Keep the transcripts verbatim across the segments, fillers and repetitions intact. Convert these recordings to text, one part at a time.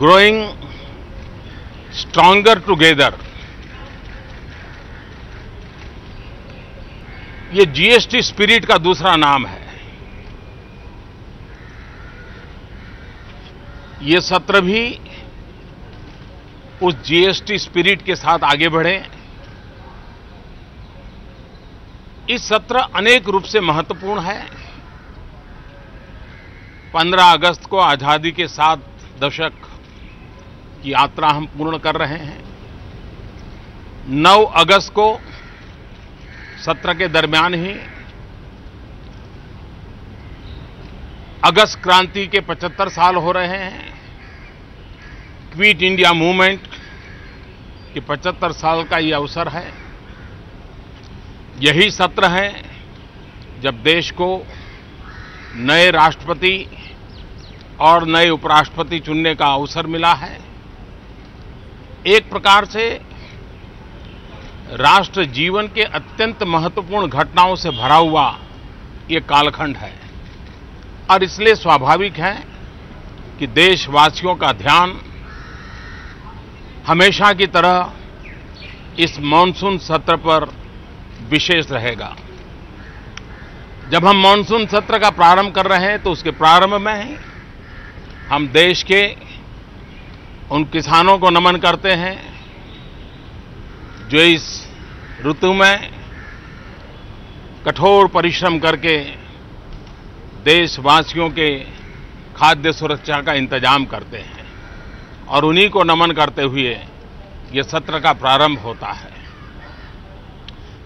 Growing stronger together, ये GST spirit का दूसरा नाम है। ये सत्र भी उस जीएसटी स्पिरिट के साथ आगे बढ़े। इस सत्र अनेक रूप से महत्वपूर्ण है। पंद्रह अगस्त को आजादी के सात दशक की यात्रा हम पूर्ण कर रहे हैं। नौ अगस्त को सत्र के दरमियान ही अगस्त क्रांति के पचहत्तर साल हो रहे हैं, क्विट इंडिया मूवमेंट के पचहत्तर साल का ये अवसर है। यही सत्र है जब देश को नए राष्ट्रपति और नए उपराष्ट्रपति चुनने का अवसर मिला है। एक प्रकार से राष्ट्र जीवन के अत्यंत महत्वपूर्ण घटनाओं से भरा हुआ ये कालखंड है और इसलिए स्वाभाविक है कि देशवासियों का ध्यान हमेशा की तरह इस मॉनसून सत्र पर विशेष रहेगा। जब हम मॉनसून सत्र का प्रारंभ कर रहे हैं तो उसके प्रारंभ में हम देश के उन किसानों को नमन करते हैं जो इस ऋतु में कठोर परिश्रम करके देशवासियों के खाद्य सुरक्षा का इंतजाम करते हैं और उन्हीं को नमन करते हुए ये सत्र का प्रारंभ होता है।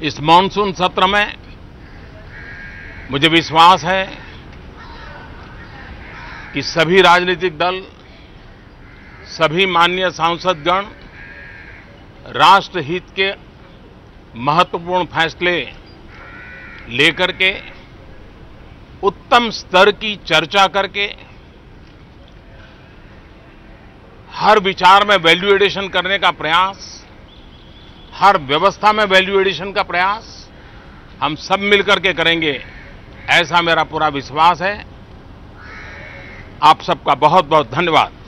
इस मॉनसून सत्र में मुझे विश्वास है कि सभी राजनीतिक दल, सभी माननीय सांसदगण राष्ट्रहित के महत्वपूर्ण फैसले लेकर के उत्तम स्तर की चर्चा करके हर विचार में वैल्यू एडिशन करने का प्रयास, हर व्यवस्था में वैल्यू एडिशन का प्रयास हम सब मिलकर के करेंगे, ऐसा मेरा पूरा विश्वास है। आप सबका बहुत बहुत धन्यवाद।